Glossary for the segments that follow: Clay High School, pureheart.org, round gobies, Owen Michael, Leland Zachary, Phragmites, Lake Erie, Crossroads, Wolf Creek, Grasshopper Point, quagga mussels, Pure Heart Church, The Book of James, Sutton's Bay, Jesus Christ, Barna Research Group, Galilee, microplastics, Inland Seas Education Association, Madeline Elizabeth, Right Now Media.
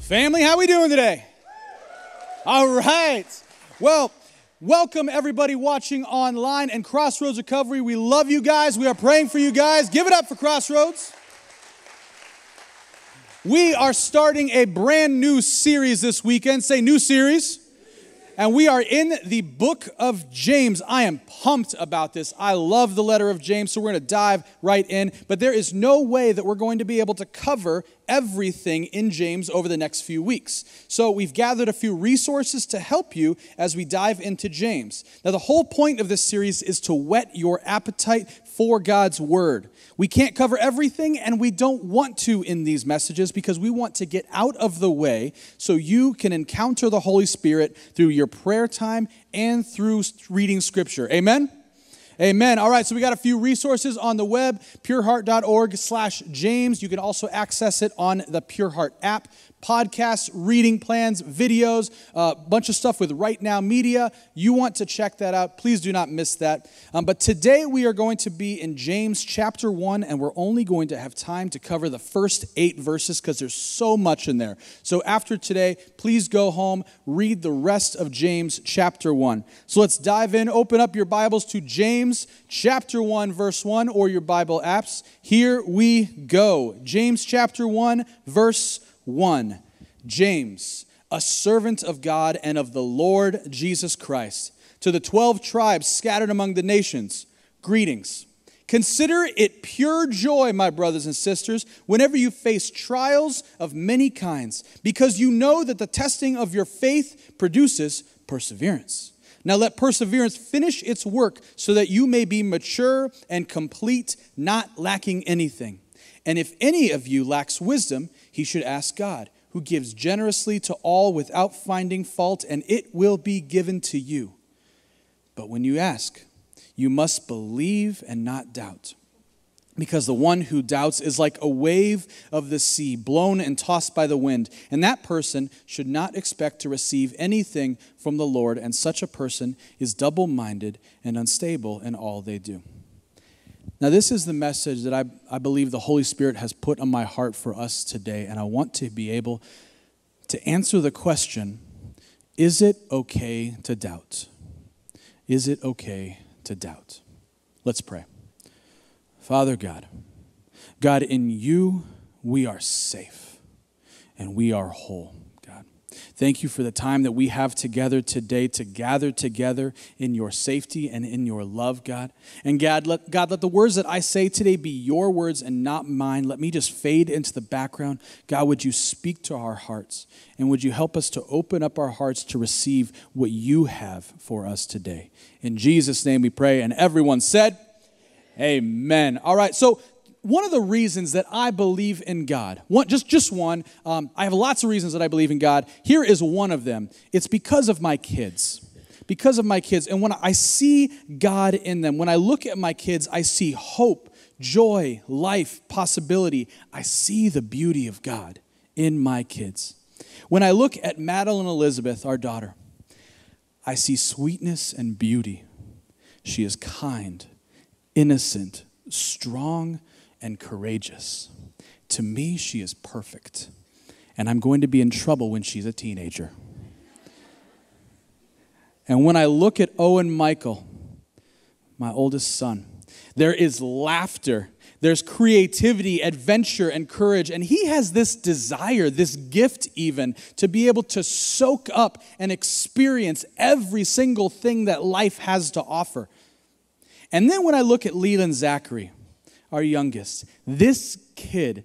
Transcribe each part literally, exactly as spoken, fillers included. Family, how we doing today? All right. Well, welcome everybody watching online and Crossroads Recovery. We love you guys. We are praying for you guys. Give it up for Crossroads. We are starting a brand new series this weekend. Say new series. And we are in the book of James. I am pumped about this. I love the letter of James, so we're going to dive right in. But there is no way that we're going to be able to cover everything in James over the next few weeks. So we've gathered a few resources to help you as we dive into James. Now, the whole point of this series is to whet your appetite for God's Word. We can't cover everything, and we don't want to in these messages because we want to get out of the way so you can encounter the Holy Spirit through your prayer time and through reading Scripture. Amen? Amen. All right, so we got a few resources on the web, pure heart dot org slash James. You can also access it on the Pure Heart app. Podcasts, reading plans, videos, a uh, bunch of stuff with Right Now Media. You want to check that out. Please do not miss that. Um, but today we are going to be in James chapter one, and we're only going to have time to cover the first eight verses because there's so much in there. So after today, please go home, read the rest of James chapter one. So let's dive in. Open up your Bibles to James chapter one, verse one, or your Bible apps. Here we go. James chapter one, verse one. James, a servant of God and of the Lord Jesus Christ, to the twelve tribes scattered among the nations, greetings. Consider it pure joy, my brothers and sisters, whenever you face trials of many kinds, because you know that the testing of your faith produces perseverance. Now let perseverance finish its work so that you may be mature and complete, not lacking anything. And if any of you lacks wisdom, he should ask God, who gives generously to all without finding fault, and it will be given to you. But when you ask, you must believe and not doubt, because the one who doubts is like a wave of the sea, blown and tossed by the wind. And that person should not expect to receive anything from the Lord, and such a person is double-minded and unstable in all they do. Now, this is the message that I, I believe the Holy Spirit has put on my heart for us today, and I want to be able to answer the question, is it okay to doubt? Is it okay to doubt? Let's pray. Father God, God, in you we are safe and we are whole. Thank you for the time that we have together today to gather together in your safety and in your love, God. And God let, God, let the words that I say today be your words and not mine. Let me just fade into the background. God, would you speak to our hearts? And would you help us to open up our hearts to receive what you have for us today? In Jesus' name we pray. And everyone said, amen. All right, so one of the reasons that I believe in God, one, just, just one, um, I have lots of reasons that I believe in God. Here is one of them. It's because of my kids, because of my kids. And when I see God in them, when I look at my kids, I see hope, joy, life, possibility. I see the beauty of God in my kids. When I look at Madeline Elizabeth, our daughter, I see sweetness and beauty. She is kind, innocent, strong, and courageous. To me, she is perfect, and I'm going to be in trouble when she's a teenager. And when I look at Owen Michael, my oldest son, there is laughter, there's creativity, adventure, and courage, and he has this desire, this gift even, to be able to soak up and experience every single thing that life has to offer. And then when I look at Leland Zachary, our youngest, this kid,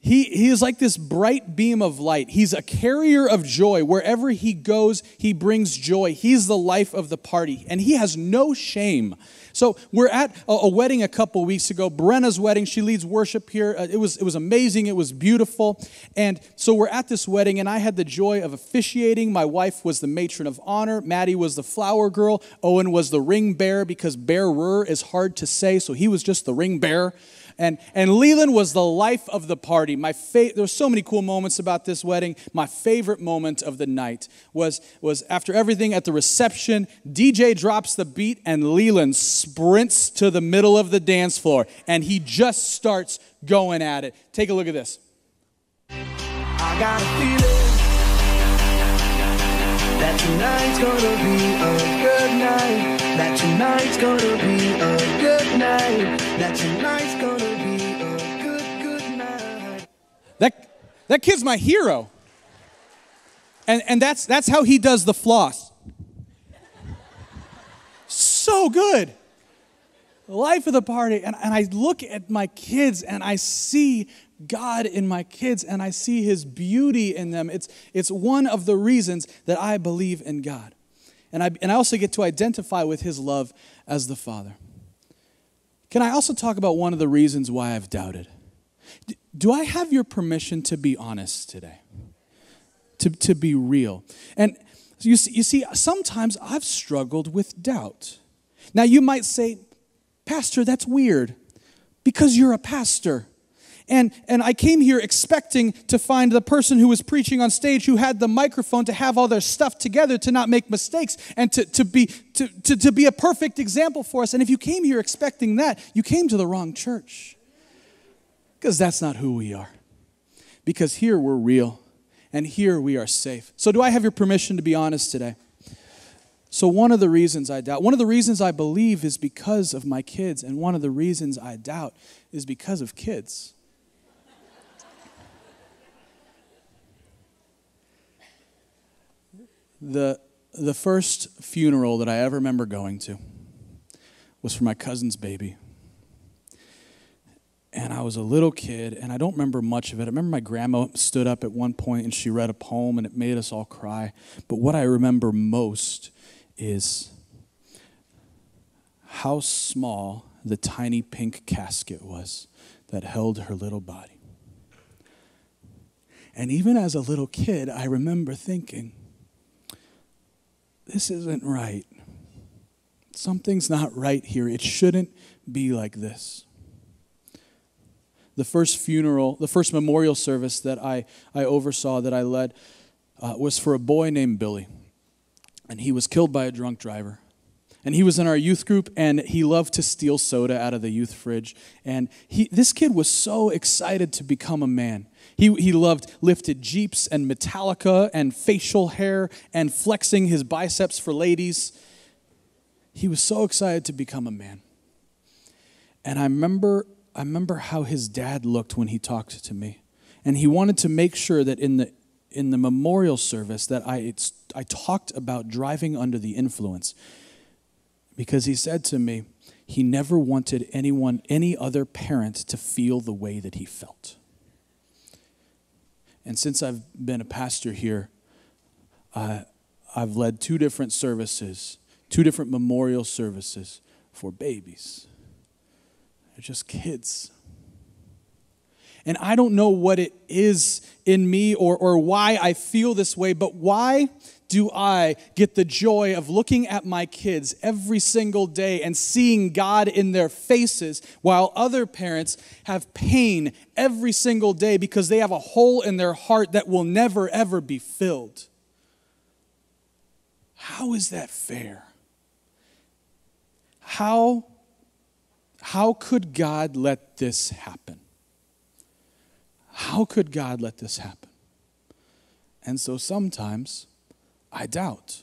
he, he is like this bright beam of light. He's a carrier of joy. Wherever he goes, he brings joy. He's the life of the party, and he has no shame. So we're at a, a wedding a couple weeks ago, Brenna's wedding. She leads worship here. Uh, it was, it was amazing. It was beautiful. And so we're at this wedding, and I had the joy of officiating. My wife was the matron of honor. Maddie was the flower girl. Owen was the ring bearer because bearer is hard to say, so he was just the ring bearer. And, and Leland was the life of the party. My fa- there were so many cool moments about this wedding. My favorite moment of the night was, was after everything at the reception, D J drops the beat and Leland sprints to the middle of the dance floor. And he just starts going at it. Take a look at this. I got a feeling. that tonight's gonna be a good night, that tonight's gonna be a good night, that tonight's gonna be a good, good night. That, that kid's my hero. And, and that's, that's how he does the floss. So good. Life of the party. And, and I look at my kids and I see God in my kids and I see his beauty in them. It's, it's one of the reasons that I believe in God. And I, and I also get to identify with his love as the Father. Can I also talk about one of the reasons why I've doubted? Do, do I have your permission to be honest today? To, to be real. And you see, you see, sometimes I've struggled with doubt. Now you might say, Pastor, that's weird, because you're a pastor. And, and I came here expecting to find the person who was preaching on stage who had the microphone to have all their stuff together, to not make mistakes, and to, to, be, to, to, to be a perfect example for us. And if you came here expecting that, you came to the wrong church, because that's not who we are. Because here we're real, and here we are safe. So do I have your permission to be honest today? So one of the reasons I doubt, one of the reasons I believe is because of my kids, and one of the reasons I doubt is because of kids. The, the first funeral that I ever remember going to was for my cousin's baby. And I was a little kid, and I don't remember much of it. I remember my grandma stood up at one point, and she read a poem, and it made us all cry. But what I remember most is how small the tiny pink casket was that held her little body. And even as a little kid, I remember thinking, this isn't right. Something's not right here. It shouldn't be like this. The first funeral, the first memorial service that I, I oversaw, that I led, uh, was for a boy named Billy. And he was killed by a drunk driver. And he was in our youth group, and he loved to steal soda out of the youth fridge. And he, this kid was so excited to become a man. He, he loved lifted Jeeps and Metallica and facial hair and flexing his biceps for ladies. He was so excited to become a man. And I remember, I remember how his dad looked when he talked to me. And he wanted to make sure that in the in the memorial service that I, it's, I talked about driving under the influence, because he said to me he never wanted anyone, any other parent to feel the way that he felt. And since I've been a pastor here, uh, I've led two different services, two different memorial services for babies. They're just kids. And I don't know what it is in me or, or why I feel this way, but why do I get the joy of looking at my kids every single day and seeing God in their faces, while other parents have pain every single day because they have a hole in their heart that will never, ever be filled? How is that fair? How, how could God let this happen? How could God let this happen? And so sometimes I doubt.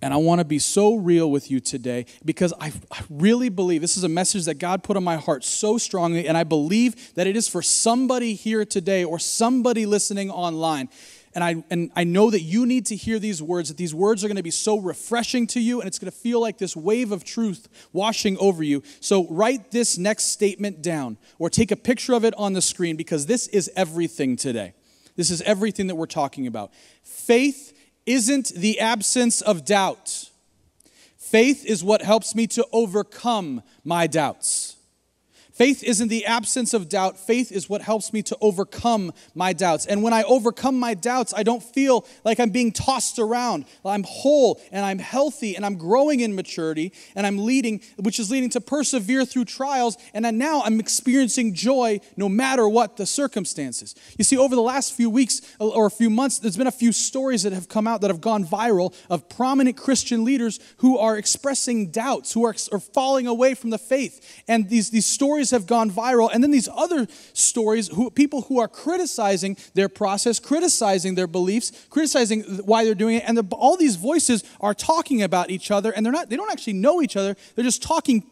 And I want to be so real with you today, because I, I really believe this is a message that God put on my heart so strongly, and I believe that it is for somebody here today or somebody listening online. And I, and I know that you need to hear these words, that these words are going to be so refreshing to you, and it's going to feel like this wave of truth washing over you. So write this next statement down, or take a picture of it on the screen, because this is everything today. This is everything that we're talking about. Faith isn't the absence of doubt. Faith is what helps me to overcome my doubts. Faith isn't the absence of doubt. Faith is what helps me to overcome my doubts. And when I overcome my doubts, I don't feel like I'm being tossed around. I'm whole, and I'm healthy, and I'm growing in maturity, and I'm leading, which is leading to persevere through trials, and now I'm experiencing joy no matter what the circumstances. You see, over the last few weeks or a few months, there's been a few stories that have come out that have gone viral of prominent Christian leaders who are expressing doubts, who are, are falling away from the faith. And these, these stories stories have gone viral. And then these other stories, who, people who are criticizing their process, criticizing their beliefs, criticizing why they're doing it. And the, all these voices are talking about each other, and they're not, they don't actually know each other. They're just talking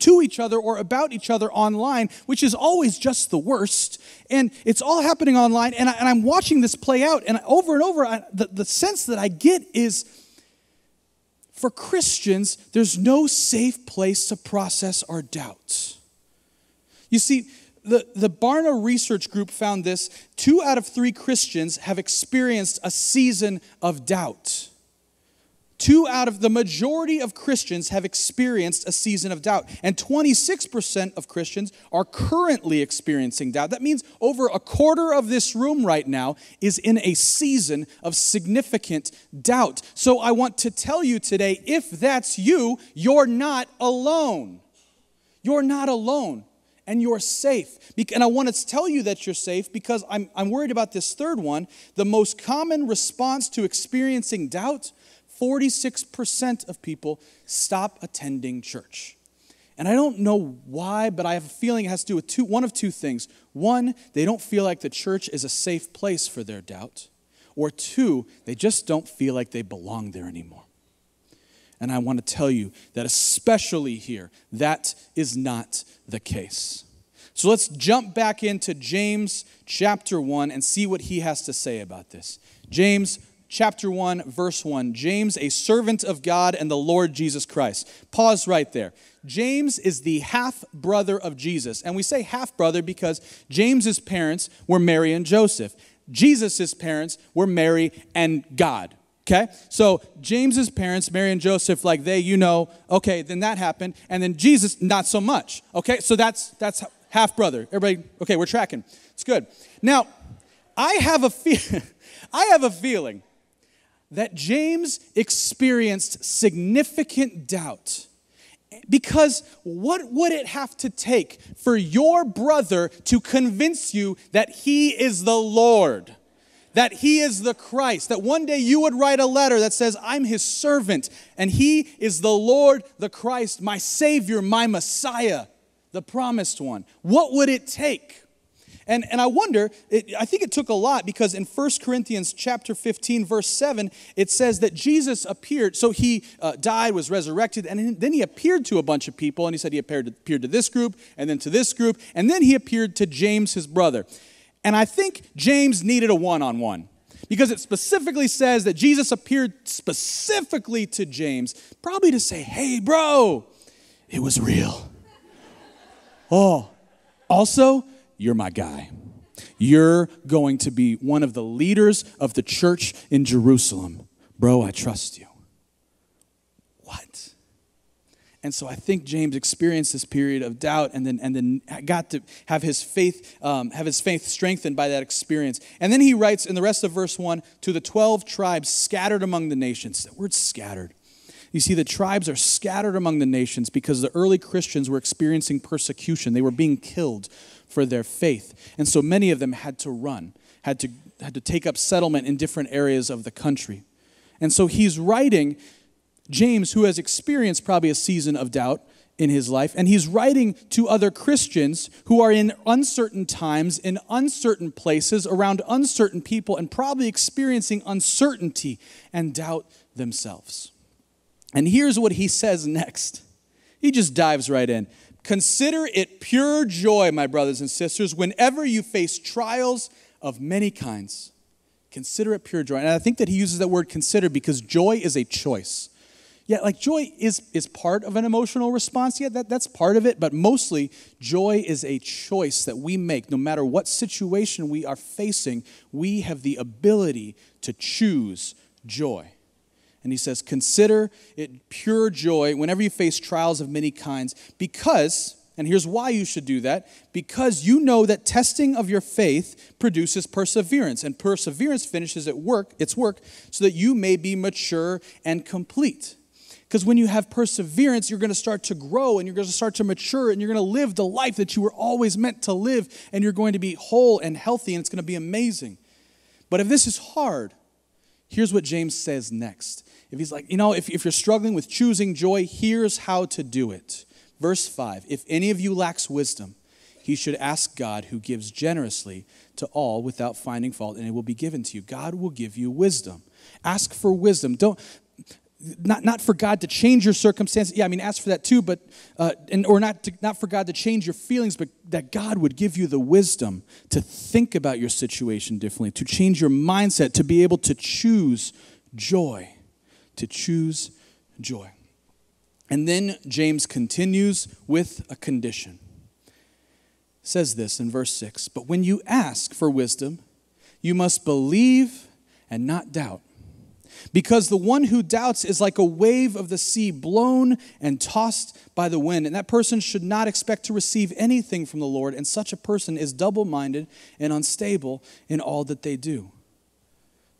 to each other or about each other online, which is always just the worst. And it's all happening online, and, I, and I'm watching this play out. And over and over, I, the, the sense that I get is, for Christians, there's no safe place to process our doubts. You see, the, the Barna Research Group found this. Two out of three Christians have experienced a season of doubt. Two out of the majority of Christians have experienced a season of doubt. And twenty-six percent of Christians are currently experiencing doubt. That means over a quarter of this room right now is in a season of significant doubt. So I want to tell you today, if that's you, you're not alone. You're not alone. And you're safe. And I want to tell you that you're safe because I'm, I'm worried about this third one. The most common response to experiencing doubt: forty-six percent of people stop attending church. And I don't know why, but I have a feeling it has to do with two, one of two things. One, they don't feel like the church is a safe place for their doubt. Or two, they just don't feel like they belong there anymore. And I want to tell you that especially here, that is not the case. So let's jump back into James chapter one and see what he has to say about this. James chapter one, verse one. James, a servant of God and the Lord Jesus Christ. Pause right there. James is the half-brother of Jesus. And we say half-brother because James's parents were Mary and Joseph. Jesus's parents were Mary and God. Okay? So James's parents, Mary and Joseph, like they, you know, okay, then that happened. And then Jesus, not so much. Okay? So that's that's half-brother. Everybody, okay, we're tracking. It's good. Now, I have a fe- I have a feeling that James experienced significant doubt, because what would it have to take for your brother to convince you that he is the Lord, that he is the Christ, that one day you would write a letter that says, I'm his servant, and he is the Lord, the Christ, my Savior, my Messiah, the promised one? What would it take? And, and I wonder, it, I think it took a lot, because in First Corinthians chapter fifteen, verse seven, it says that Jesus appeared. So he uh, died, was resurrected, and then he appeared to a bunch of people. And he said he appeared to, appeared to this group, and then to this group, and then he appeared to James, his brother. And I think James needed a one-on-one, because it specifically says that Jesus appeared specifically to James, probably to say, hey, bro, it was real. Oh, also, you're my guy. You're going to be one of the leaders of the church in Jerusalem. Bro, I trust you. What? And so I think James experienced this period of doubt, and then and then got to have his faith um, have his faith strengthened by that experience. And then he writes in the rest of verse one, to the twelve tribes scattered among the nations. That word scattered. You see, the tribes are scattered among the nations because the early Christians were experiencing persecution. They were being killed for their faith. And so many of them had to run, had to, had to take up settlement in different areas of the country. And so he's writing, James, who has experienced probably a season of doubt in his life, and he's writing to other Christians who are in uncertain times, in uncertain places, around uncertain people, and probably experiencing uncertainty and doubt themselves. And here's what he says next. He just dives right in. Consider it pure joy, my brothers and sisters, whenever you face trials of many kinds. Consider it pure joy. And I think that he uses that word consider because joy is a choice. Yeah, like joy is, is part of an emotional response. Yeah, that, that's part of it. But mostly, joy is a choice that we make. No matter what situation we are facing, we have the ability to choose joy. And he says, consider it pure joy whenever you face trials of many kinds, because, and here's why you should do that, because you know that testing of your faith produces perseverance, and perseverance finishes at work, its work, so that you may be mature and complete. Because when you have perseverance, you're going to start to grow, and you're going to start to mature, and you're going to live the life that you were always meant to live, and you're going to be whole and healthy, and it's going to be amazing. But if this is hard, here's what James says next. If he's like, you know, if, if you're struggling with choosing joy, here's how to do it. Verse five, if any of you lacks wisdom, He should ask God, who gives generously to all without finding fault, and it will be given to you. God will give you wisdom. Ask for wisdom. Don't not not for God to change your circumstances. Yeah, I mean, ask for that too, but uh, and or not to, not for God to change your feelings, but that God would give you the wisdom to think about your situation differently, to change your mindset, to be able to choose joy, to choose joy. And then James continues with a condition. It says this in verse six, "But when you ask for wisdom, you must believe and not doubt. Because the one who doubts is like a wave of the sea blown and tossed by the wind. And that person should not expect to receive anything from the Lord. And such a person is double-minded and unstable in all that they do."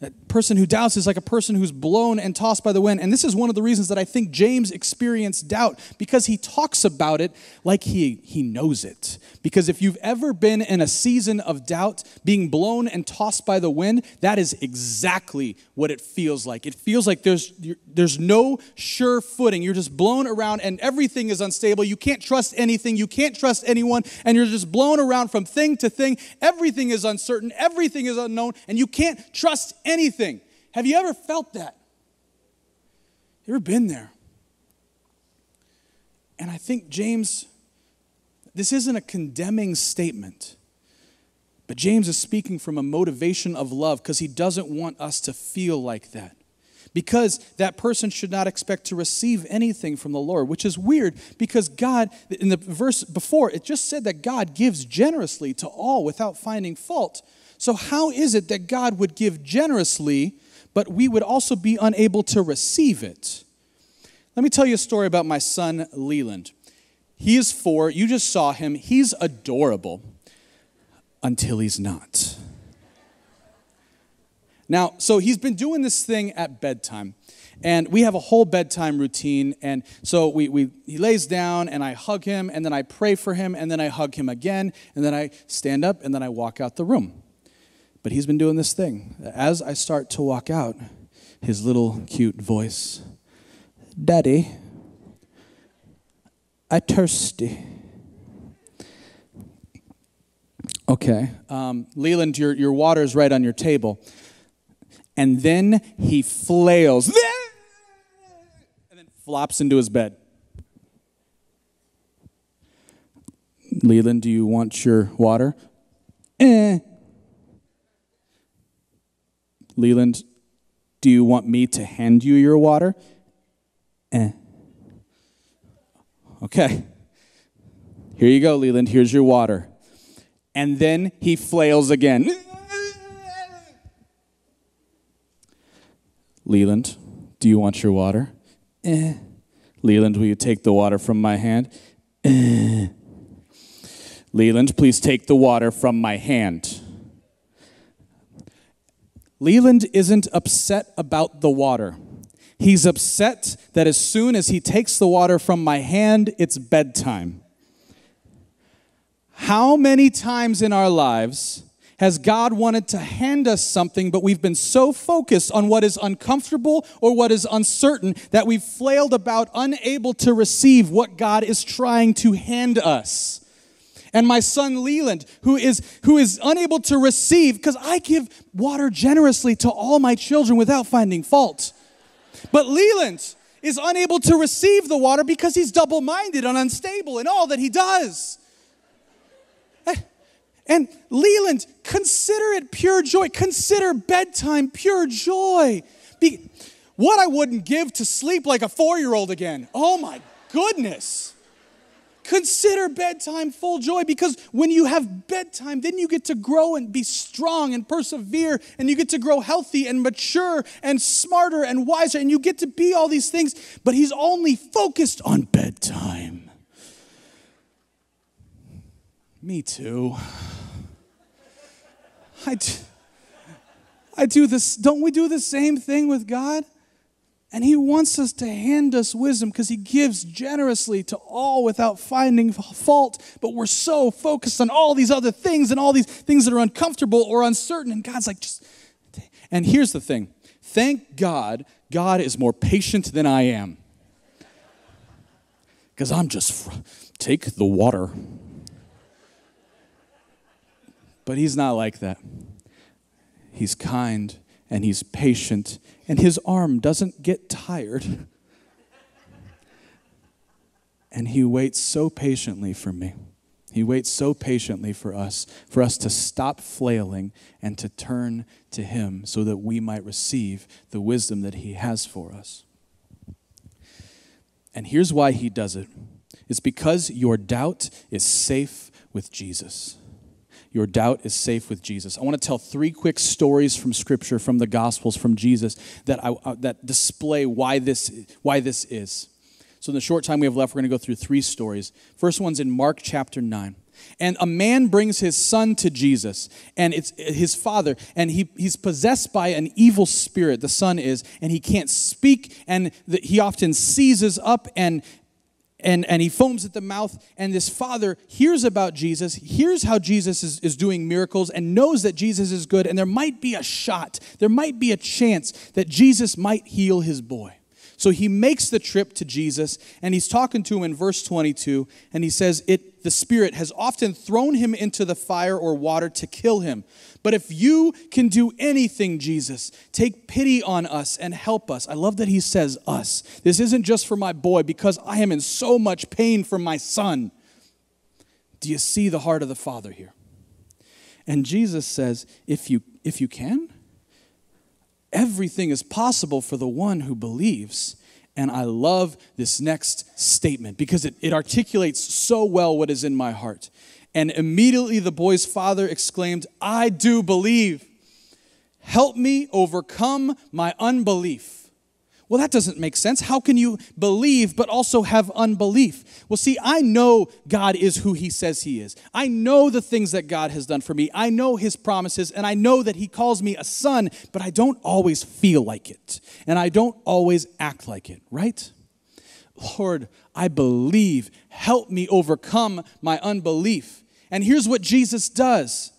That person who doubts is like a person who's blown and tossed by the wind. And this is one of the reasons that I think James experienced doubt, because he talks about it like he, he knows it. Because if you've ever been in a season of doubt, being blown and tossed by the wind, that is exactly what it feels like. It feels like there's, there's no sure footing. You're just blown around and everything is unstable. You can't trust anything. You can't trust anyone. And you're just blown around from thing to thing. Everything is uncertain. Everything is unknown. And you can't trust anyone. Anything. Have you ever felt that? You ever been there? And I think James, this isn't a condemning statement, but James is speaking from a motivation of love, because he doesn't want us to feel like that. Because that person should not expect to receive anything from the Lord, which is weird, because God, in the verse before, it just said that God gives generously to all without finding fault. So how is it that God would give generously, but we would also be unable to receive it? Let me tell you a story about my son, Leland. He is four. You just saw him. He's adorable until he's not. Now, so he's been doing this thing at bedtime, and we have a whole bedtime routine, and so we, we he lays down, and I hug him, and then I pray for him, and then I hug him again, and then I stand up, and then I walk out the room. But he's been doing this thing. As I start to walk out, his little cute voice, "Daddy, I thirsty." Okay, um, Leland, your, your water is right on your table. And then he flails and then flops into his bed. "Leland, do you want your water?" "Eh." "Leland, do you want me to hand you your water?" "Eh." "Okay. Here you go, Leland. Here's your water." And then he flails again. "Leland, do you want your water?" "Eh." "Leland, will you take the water from my hand?" "Eh." "Leland, please take the water from my hand." Leland isn't upset about the water. He's upset that as soon as he takes the water from my hand, it's bedtime. How many times in our lives has God wanted to hand us something, but we've been so focused on what is uncomfortable or what is uncertain that we've flailed about, unable to receive what God is trying to hand us? And my son Leland, who is, who is unable to receive, because I give water generously to all my children without finding fault. But Leland is unable to receive the water because he's double-minded and unstable in all that he does. And Leland, consider it pure joy. Consider bedtime pure joy. Be, what I wouldn't give to sleep like a four-year-old again. Oh my goodness. Consider bedtime full joy, because when you have bedtime, then you get to grow and be strong and persevere, and you get to grow healthy and mature and smarter and wiser, and you get to be all these things, but he's only focused on bedtime. Me too. I do, I do this. Don't we do the same thing with God? And he wants us to hand us wisdom, because he gives generously to all without finding fault. But we're so focused on all these other things and all these things that are uncomfortable or uncertain. And God's like, just. And here's the thing. Thank God, God is more patient than I am. Because I'm just, fr- take the water. But he's not like that. He's kind and he's patient, and his arm doesn't get tired. And he waits so patiently for me. He waits so patiently for us, for us to stop flailing and to turn to him so that we might receive the wisdom that he has for us. And here's why he does it. It's because your doubt is safe with Jesus. Your doubt is safe with Jesus. I want to tell three quick stories from Scripture, from the Gospels, from Jesus, that, I, uh, that display why this, why this is. So in the short time we have left, we're going to go through three stories. First one's in Mark chapter nine. And a man brings his son to Jesus, and it's his father, and he, he's possessed by an evil spirit, the son is, and he can't speak, and the, he often seizes up and And, and he foams at the mouth, and this father hears about Jesus, hears how Jesus is, is doing miracles, and knows that Jesus is good, and there might be a shot, there might be a chance that Jesus might heal his boy. So he makes the trip to Jesus, and he's talking to him in verse twenty-two, and he says, "It, the Spirit has often thrown him into the fire or water to kill him. But if you can do anything, Jesus, take pity on us and help us." I love that he says us. This isn't just for my boy, because I am in so much pain for my son. Do you see the heart of the Father here? And Jesus says, if you, if you can, everything is possible for the one who believes. And I love this next statement because it, it articulates so well what is in my heart. And immediately the boy's father exclaimed, "I do believe. Help me overcome my unbelief." Well, that doesn't make sense. How can you believe but also have unbelief? Well, see, I know God is who he says he is. I know the things that God has done for me. I know his promises, and I know that he calls me a son, but I don't always feel like it, and I don't always act like it, right? Lord, I believe. Help me overcome my unbelief. And here's what Jesus does.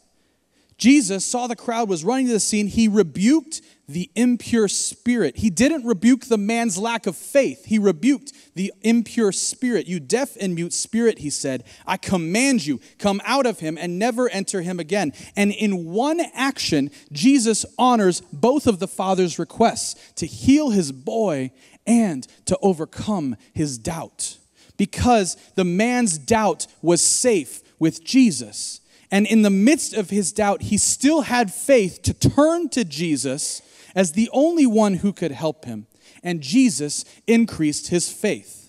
Jesus saw the crowd was running to the scene. He rebuked the impure spirit. He didn't rebuke the man's lack of faith. He rebuked the impure spirit. "You deaf and mute spirit," he said, "I command you, come out of him and never enter him again." And in one action, Jesus honors both of the Father's requests, to heal his boy and to overcome his doubt. Because the man's doubt was safe with Jesus. And in the midst of his doubt, he still had faith to turn to Jesus as the only one who could help him. And Jesus increased his faith.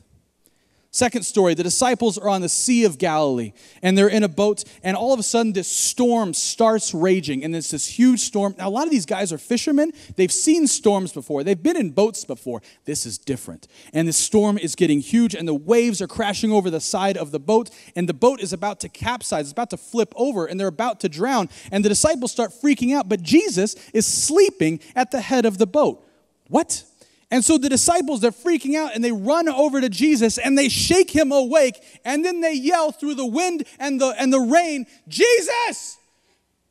Second story, the disciples are on the Sea of Galilee, and they're in a boat, and all of a sudden this storm starts raging, and it's this huge storm. Now, a lot of these guys are fishermen. They've seen storms before. They've been in boats before. This is different. And the storm is getting huge, and the waves are crashing over the side of the boat, and the boat is about to capsize. It's about to flip over, and they're about to drown, and the disciples start freaking out, but Jesus is sleeping at the head of the boat. What? And so the disciples, they're freaking out, and they run over to Jesus, and they shake him awake, and then they yell through the wind and the, and the rain, "Jesus,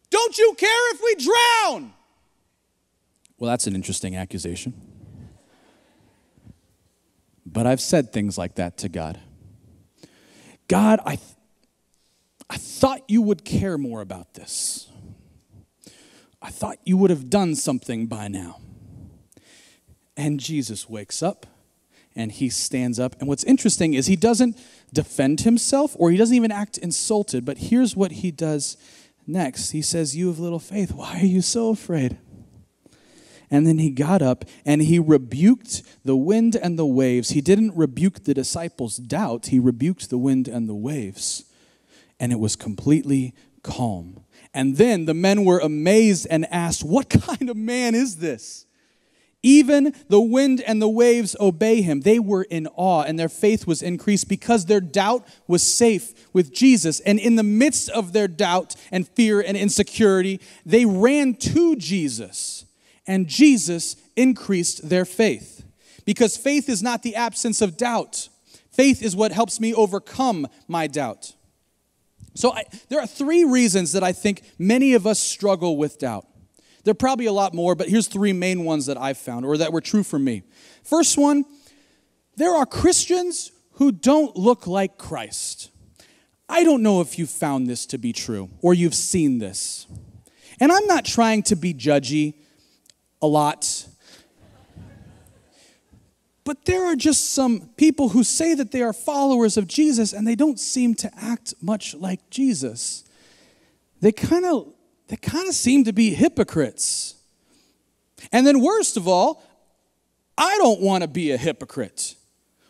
don't you care if we drown?" Well, that's an interesting accusation. But I've said things like that to God. "God, I, th- I thought you would care more about this. I thought you would have done something by now." And Jesus wakes up, and he stands up. And what's interesting is he doesn't defend himself, or he doesn't even act insulted. But here's what he does next. He says, "You of little faith, why are you so afraid?" And then he got up, and he rebuked the wind and the waves. He didn't rebuke the disciples' doubt. He rebuked the wind and the waves. And it was completely calm. And then the men were amazed and asked, "What kind of man is this? Even the wind and the waves obey him." They were in awe, and their faith was increased because their doubt was safe with Jesus. And in the midst of their doubt and fear and insecurity, they ran to Jesus, and Jesus increased their faith. Because faith is not the absence of doubt. Faith is what helps me overcome my doubt. So I, there are three reasons that I think many of us struggle with doubt. There are probably a lot more, but here's three main ones that I've found or that were true for me. First one, there are Christians who don't look like Christ. I don't know if you've found this to be true or you've seen this. And I'm not trying to be judgy a lot. But there are just some people who say that they are followers of Jesus and they don't seem to act much like Jesus. They kind of they kind of seem to be hypocrites. And then worst of all, I don't want to be a hypocrite.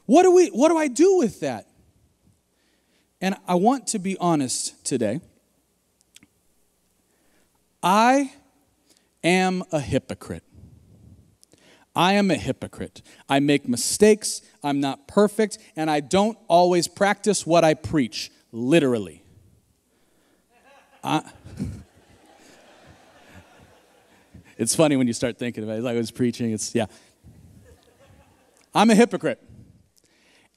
What do we what do I do with that? And I want to be honest today. I am a hypocrite. I am a hypocrite. I make mistakes, I'm not perfect, and I don't always practice what I preach, literally. I, it's funny when you start thinking about it, like I was preaching, it's, yeah. I'm a hypocrite.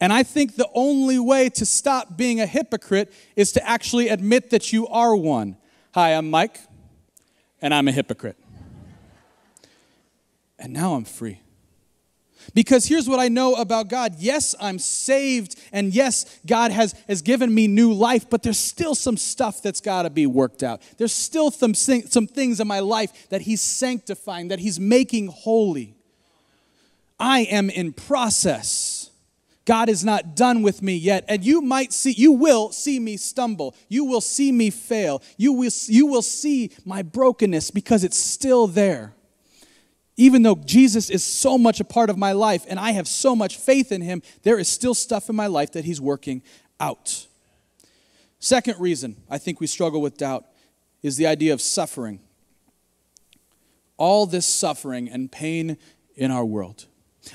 And I think the only way to stop being a hypocrite is to actually admit that you are one. Hi, I'm Mike, and I'm a hypocrite. And now I'm free. Because here's what I know about God. Yes, I'm saved, and yes, God has, has given me new life, but there's still some stuff that's got to be worked out. There's still some, some things in my life that he's sanctifying, that he's making holy. I am in process. God is not done with me yet, and you might see, you will see me stumble. You will see me fail. You will, you will see my brokenness because it's still there. Even though Jesus is so much a part of my life and I have so much faith in him, there is still stuff in my life that he's working out. Second reason I think we struggle with doubt is the idea of suffering. All this suffering and pain in our world.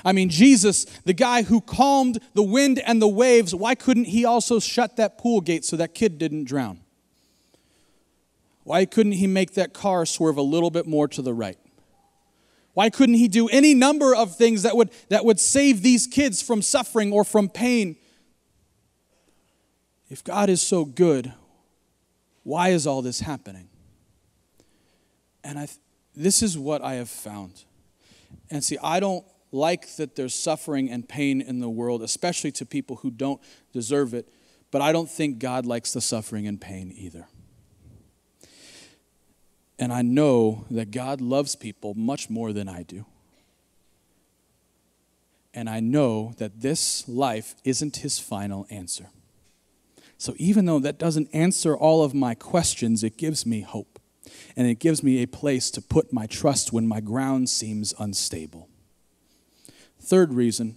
I mean, Jesus, the guy who calmed the wind and the waves, why couldn't he also shut that pool gate so that kid didn't drown? Why couldn't he make that car swerve a little bit more to the right? Why couldn't he do any number of things that would, that would save these kids from suffering or from pain? If God is so good, why is all this happening? And I, this is what I have found. And see, I don't like that there's suffering and pain in the world, especially to people who don't deserve it, but I don't think God likes the suffering and pain either. And I know that God loves people much more than I do. And I know that this life isn't his final answer. So even though that doesn't answer all of my questions, it gives me hope. And it gives me a place to put my trust when my ground seems unstable. Third reason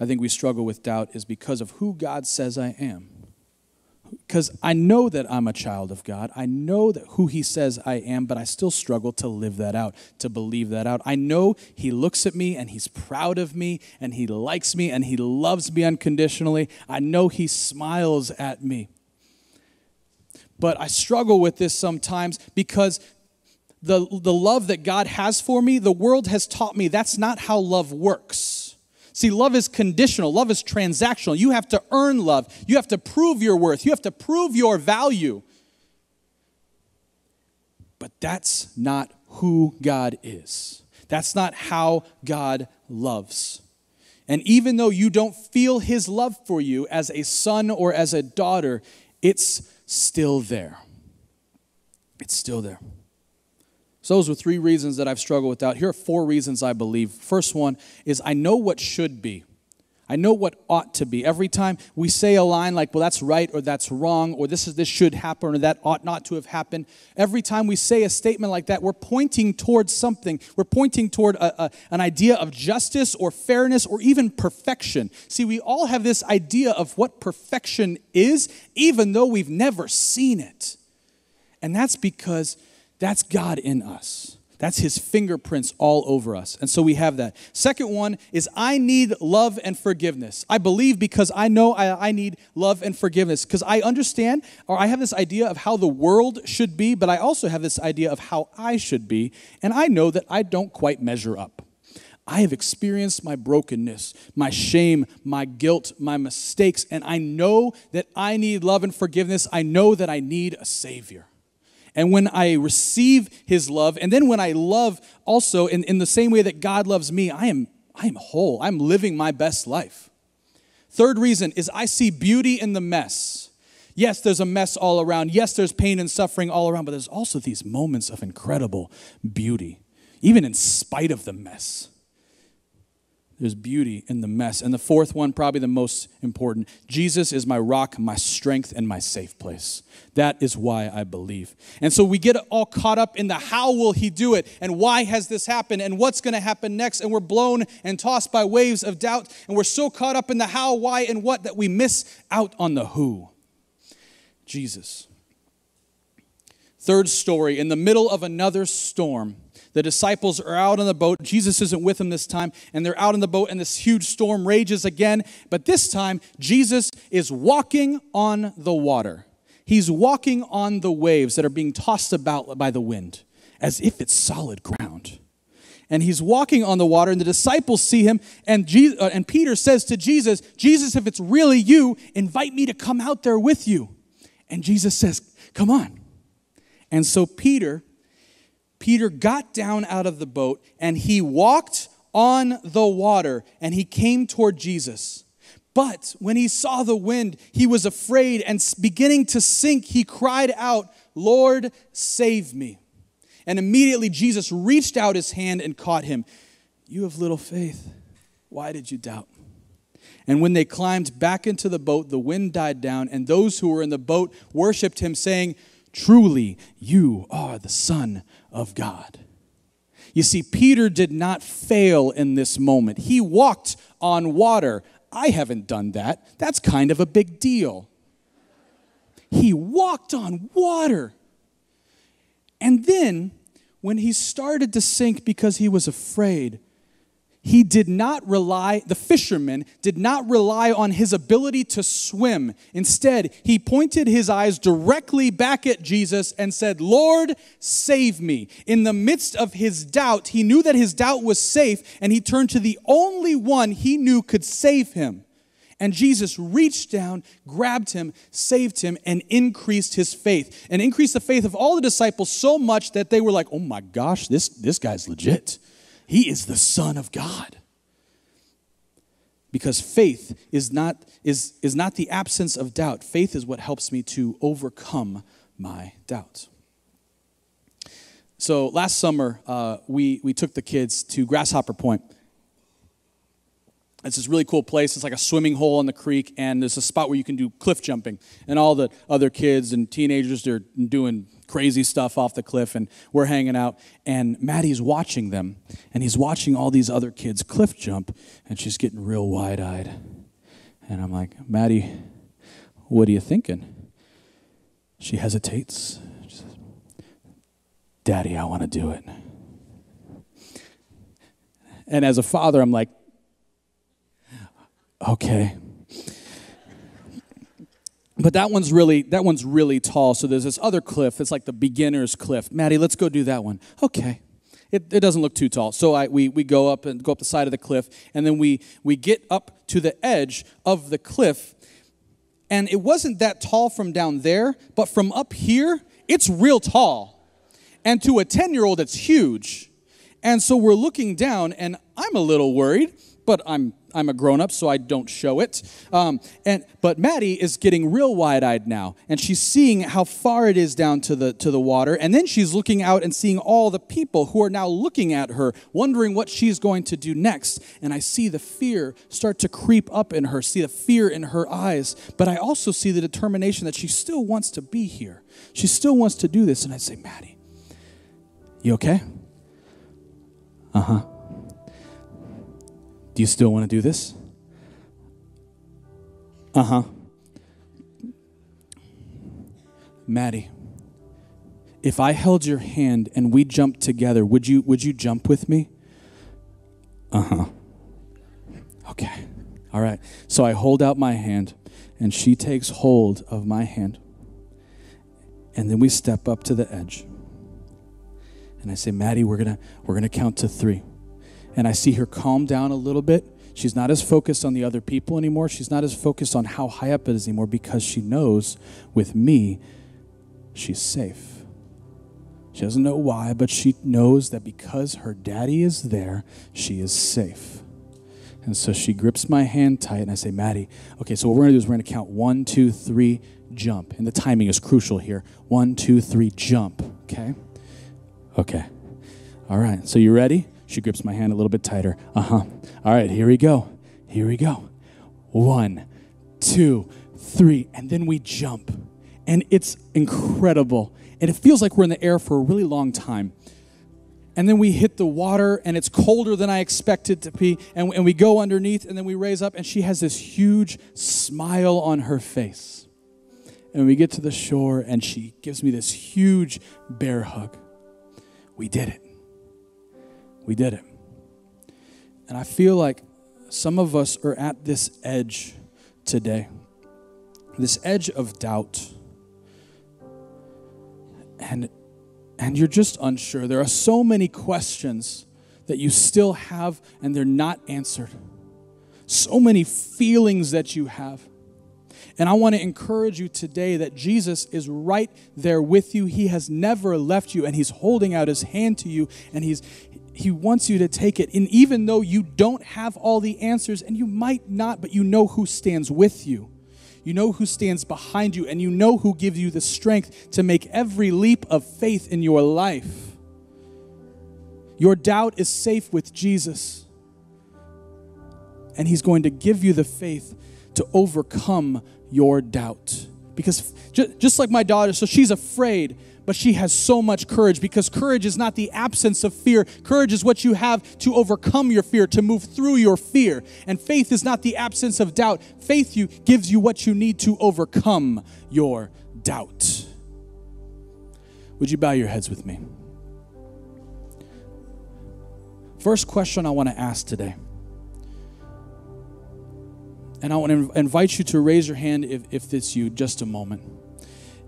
I think we struggle with doubt is because of who God says I am. Because I know that I'm a child of God. I know that who he says I am, but I still struggle to live that out, to believe that out. I know he looks at me and he's proud of me and he likes me and he loves me unconditionally. I know he smiles at me. But I struggle with this sometimes because the, the love that God has for me, the world has taught me that's not how love works. See, love is conditional. Love is transactional. You have to earn love. You have to prove your worth. You have to prove your value. But that's not who God is. That's not how God loves. And even though you don't feel his love for you as a son or as a daughter, it's still there. It's still there. So those were three reasons that I've struggled with doubt. Here are four reasons I believe. First one is I know what should be. I know what ought to be. Every time we say a line like, well, that's right or that's wrong or this is this should happen or that ought not to have happened, every time we say a statement like that, we're pointing towards something. We're pointing toward a, a, an idea of justice or fairness or even perfection. See, we all have this idea of what perfection is, even though we've never seen it. And that's because that's God in us. That's his fingerprints all over us. And so we have that. Second one is I need love and forgiveness. I believe because I know I, I need love and forgiveness because I understand or I have this idea of how the world should be, but I also have this idea of how I should be, and I know that I don't quite measure up. I have experienced my brokenness, my shame, my guilt, my mistakes, and I know that I need love and forgiveness. I know that I need a Savior. And when I receive his love, and then when I love also in, in the same way that God loves me, I am, I am whole. I'm living my best life. Third reason is I see beauty in the mess. Yes, there's a mess all around. Yes, there's pain and suffering all around, but there's also these moments of incredible beauty, even in spite of the mess. There's beauty in the mess. And the fourth one, probably the most important, Jesus is my rock, my strength, and my safe place. That is why I believe. And so we get all caught up in the how will he do it, and why has this happened, and what's going to happen next, and we're blown and tossed by waves of doubt, and we're so caught up in the how, why, and what that we miss out on the who. Jesus. Third story, in the middle of another storm, the disciples are out on the boat. Jesus isn't with them this time, and they're out on the boat, and this huge storm rages again. But this time, Jesus is walking on the water. He's walking on the waves that are being tossed about by the wind, as if it's solid ground. And he's walking on the water, and the disciples see him, and, Jesus, uh, and Peter says to Jesus, Jesus, if it's really you, invite me to come out there with you. And Jesus says, come on. And so Peter... Peter got down out of the boat, and he walked on the water, and he came toward Jesus. But when he saw the wind, he was afraid, and beginning to sink, he cried out, Lord, save me. And immediately Jesus reached out his hand and caught him. You have little faith. Why did you doubt? And when they climbed back into the boat, the wind died down, and those who were in the boat worshipped him, saying, Truly, you are the Son of God. You see, Peter did not fail in this moment. He walked on water. I haven't done that. That's kind of a big deal. He walked on water. And then, when he started to sink because he was afraid, he did not rely, the fisherman did not rely on his ability to swim. Instead, he pointed his eyes directly back at Jesus and said, Lord, save me. In the midst of his doubt, he knew that his doubt was safe, and he turned to the only one he knew could save him. And Jesus reached down, grabbed him, saved him, and increased his faith. And increased the faith of all the disciples so much that they were like, oh my gosh, this, this guy's legit. He is the Son of God. Because faith is not, is, is not the absence of doubt. Faith is what helps me to overcome my doubt. So last summer, uh, we, we took the kids to Grasshopper Point. It's this really cool place. It's like a swimming hole in the creek, and there's a spot where you can do cliff jumping. And all the other kids and teenagers, they're doing crazy stuff off the cliff, and we're hanging out, and Maddie's watching them, and he's watching all these other kids cliff jump, and she's getting real wide-eyed. And I'm like, Maddie, what are you thinking? She hesitates. She says, Daddy, I want to do it. And as a father, I'm like, okay. But that one's really that one's really tall. So there's this other cliff. It's like the beginner's cliff. Maddie, let's go do that one. Okay. It, it doesn't look too tall. So I, we, we go up and go up the side of the cliff, and then we, we get up to the edge of the cliff. And it wasn't that tall from down there, but from up here, it's real tall. And to a ten-year-old, it's huge. And so we're looking down, and I'm a little worried, but I'm I'm a grown-up, so I don't show it. Um, and but Maddie is getting real wide-eyed now, and she's seeing how far it is down to the, to the water, and then she's looking out and seeing all the people who are now looking at her, wondering what she's going to do next. And I see the fear start to creep up in her, see the fear in her eyes, but I also see the determination that she still wants to be here. She still wants to do this, and I say, Maddie, you okay? Uh-huh. Do you still want to do this? Uh-huh. Maddie, if I held your hand and we jumped together, would you would you jump with me? Uh-huh. Okay. All right. So I hold out my hand, and she takes hold of my hand. And then we step up to the edge. And I say, Maddie, we're gonna we're gonna count to three. And I see her calm down a little bit. She's not as focused on the other people anymore. She's not as focused on how high up it is anymore, because she knows with me, she's safe. She doesn't know why, but she knows that because her daddy is there, she is safe. And so she grips my hand tight, and I say, Maddie, okay, so what we're going to do is we're going to count one, two, three, jump. And the timing is crucial here. One, two, three, jump, okay? Okay. All right, so you ready? She grips my hand a little bit tighter. Uh-huh. All right, here we go. Here we go. One, two, three, and then we jump. And it's incredible. And it feels like we're in the air for a really long time. And then we hit the water, and it's colder than I expected to be. And, and we go underneath, and then we raise up, and she has this huge smile on her face. And we get to the shore, and she gives me this huge bear hug. We did it. We did it. And I feel like some of us are at this edge today, this edge of doubt. And And you're just unsure. There are so many questions that you still have and they're not answered. So many feelings that you have. And I want to encourage you today that Jesus is right there with you. He has never left you, and he's holding out his hand to you, and he's he wants you to take it. And even though you don't have all the answers, and you might not, but you know who stands with you. You know who stands behind you, and you know who gives you the strength to make every leap of faith in your life. Your doubt is safe with Jesus, and he's going to give you the faith to overcome your doubt. Because just like my daughter, so she's afraid, but she has so much courage, because courage is not the absence of fear. Courage is what you have to overcome your fear, to move through your fear. And faith is not the absence of doubt. Faith you, gives you what you need to overcome your doubt. Would you bow your heads with me? First question I want to ask today, and I want to invite you to raise your hand if, if it's you, just a moment.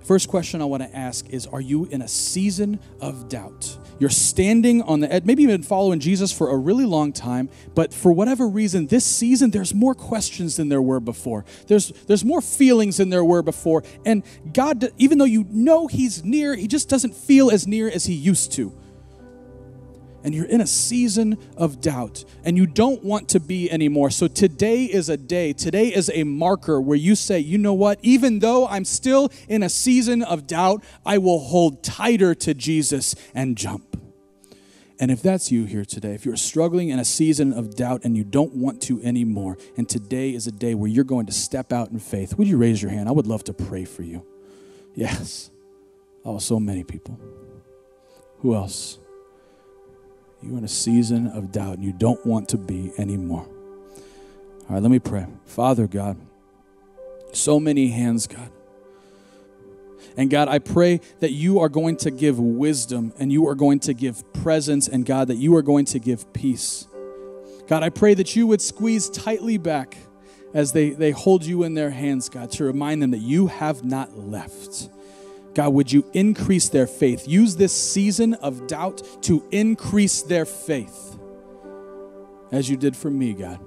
First question I want to ask is, are you in a season of doubt? You're standing on the edge, maybe you've been following Jesus for a really long time, but for whatever reason, this season, there's more questions than there were before. There's, there's more feelings than there were before. And God, even though you know he's near, he just doesn't feel as near as he used to. And you're in a season of doubt, and you don't want to be anymore. So today is a day, today is a marker where you say, you know what, even though I'm still in a season of doubt, I will hold tighter to Jesus and jump. And if that's you here today, if you're struggling in a season of doubt and you don't want to anymore, and today is a day where you're going to step out in faith, would you raise your hand? I would love to pray for you. Yes. Oh, so many people. Who else? You're in a season of doubt, and you don't want to be anymore. All right, let me pray. Father God, so many hands, God. And God, I pray that you are going to give wisdom, and you are going to give presence, and God, that you are going to give peace. God, I pray that you would squeeze tightly back as they, they hold you in their hands, God, to remind them that you have not left. God, would you increase their faith? Use this season of doubt to increase their faith, as you did for me, God.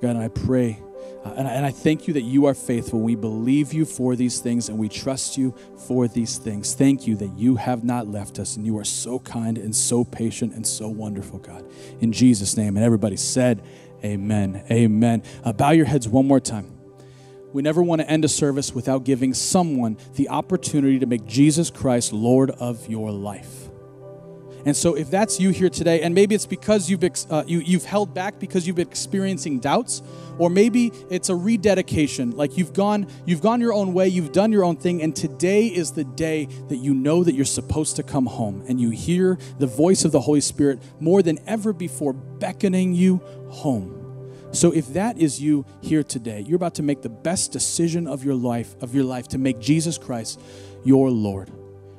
God, and I pray, uh, and, I, and I thank you that you are faithful. We believe you for these things, and we trust you for these things. Thank you that you have not left us, and you are so kind and so patient and so wonderful, God. In Jesus' name, and everybody said, amen, amen. Uh, bow your heads one more time. We never want to end a service without giving someone the opportunity to make Jesus Christ Lord of your life. And so if that's you here today, and maybe it's because you've, uh, you, you've held back because you've been experiencing doubts, or maybe it's a rededication, like you've gone, you've gone your own way, you've done your own thing, and today is the day that you know that you're supposed to come home, and you hear the voice of the Holy Spirit more than ever before beckoning you home. So if that is you here today, you're about to make the best decision of your life, of your life to make Jesus Christ your Lord.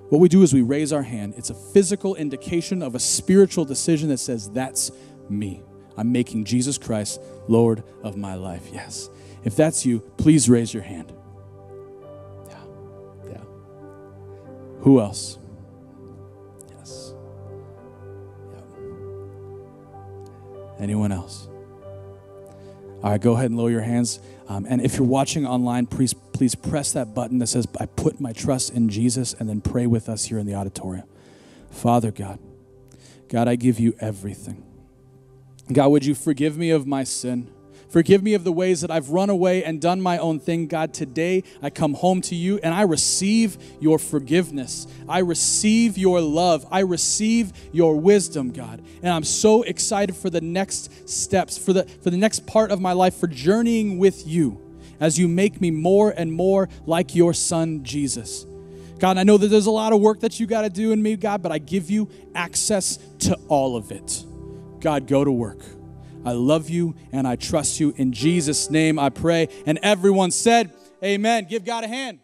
What we do is we raise our hand. It's a physical indication of a spiritual decision that says, that's me. I'm making Jesus Christ Lord of my life. Yes. If that's you, please raise your hand. Yeah. Yeah. Who else? Yes. Yeah. Anyone else? All right, go ahead and lower your hands. Um, and if you're watching online, please, please press that button that says, I put my trust in Jesus, and then pray with us here in the auditorium. Father God, God, I give you everything. God, would you forgive me of my sin? Forgive me of the ways that I've run away and done my own thing. God, today I come home to you and I receive your forgiveness. I receive your love. I receive your wisdom, God. And I'm so excited for the next steps, for the, for the next part of my life, for journeying with you as you make me more and more like your son, Jesus. God, I know that there's a lot of work that you got to do in me, God, but I give you access to all of it. God, go to work. I love you and I trust you. In Jesus' name I pray. And everyone said, amen. Give God a hand.